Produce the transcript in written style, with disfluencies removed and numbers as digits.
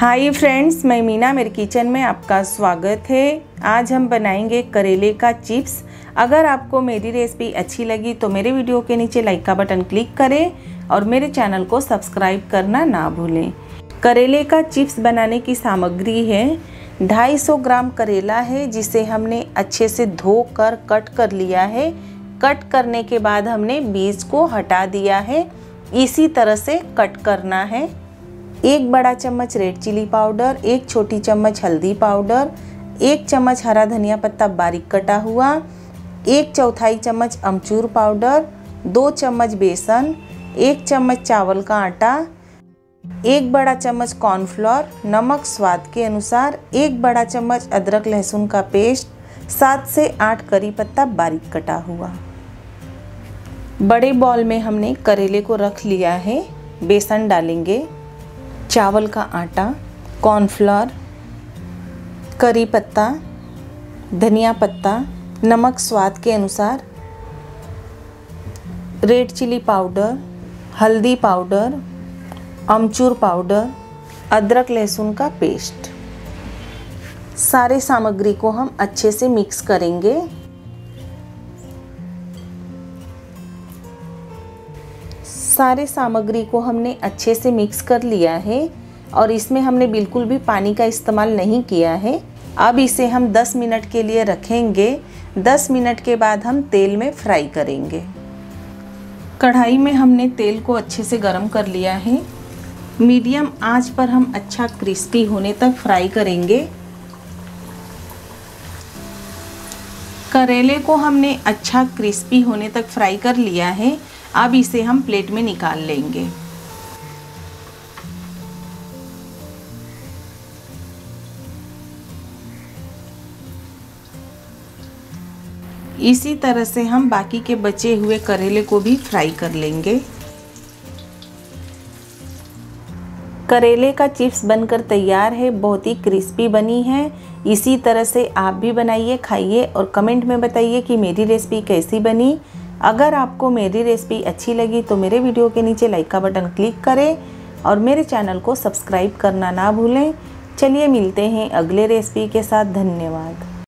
Hi friends, मैं मीना, मेरे kitchen में आपका स्वागत है। आज हम बनाएंगे करेले का चिप्स। अगर आपको मेरी रेसिपी अच्छी लगी तो मेरे वीडियो के नीचे लाइक का बटन क्लिक करें और मेरे चैनल को सब्सक्राइब करना ना भूलें। करेले का चिप्स बनाने की सामग्री है 250 ग्राम करेला है, जिसे हमने अच्छे से धोकर कट कर लिया है। कट करने के बाद हमने बीज को हटा दिया है। इसी तरह से कट करना है। 1 बड़ा चम्मच रेड चिली पाउडर, 1 छोटी चम्मच हल्दी पाउडर, 1 चम्मच हरा धनिया पत्ता बारीक कटा हुआ, 1/4 चम्मच अमचूर पाउडर, 2 चम्मच बेसन, 1 चम्मच चावल का आटा, 1 बड़ा चम्मच कॉर्नफ्लोर, नमक स्वाद के अनुसार, 1 बड़ा चम्मच अदरक लहसुन का पेस्ट, 7 से 8 करी पत्ता बारीक कटा हुआ। बड़े बॉल में हमने करेले को रख लिया है। बेसन डालेंगे, चावल का आटा, कॉर्नफ्लोर, करी पत्ता, धनिया पत्ता, नमक स्वाद के अनुसार, रेड चिली पाउडर, हल्दी पाउडर, अमचूर पाउडर, अदरक लहसुन का पेस्ट। सारे सामग्री को हम अच्छे से मिक्स करेंगे। सारे सामग्री को हमने अच्छे से मिक्स कर लिया है और इसमें हमने बिल्कुल भी पानी का इस्तेमाल नहीं किया है। अब इसे हम 10 मिनट के लिए रखेंगे। 10 मिनट के बाद हम तेल में फ्राई करेंगे। कढ़ाई में हमने तेल को अच्छे से गर्म कर लिया है। मीडियम आंच पर हम अच्छा क्रिस्पी होने तक फ्राई करेंगे। करेले को हमने अच्छा क्रिस्पी होने तक फ्राई कर लिया है। अब इसे हम प्लेट में निकाल लेंगे। इसी तरह से हम बाकी के बचे हुए करेले को भी फ्राई कर लेंगे। करेले का चिप्स बनकर तैयार है। बहुत ही क्रिस्पी बनी है। इसी तरह से आप भी बनाइए, खाइए और कमेंट में बताइए कि मेरी रेसिपी कैसी बनी। अगर आपको मेरी रेसिपी अच्छी लगी तो मेरे वीडियो के नीचे लाइक का बटन क्लिक करें और मेरे चैनल को सब्सक्राइब करना ना भूलें। चलिए मिलते हैं अगले रेसिपी के साथ। धन्यवाद।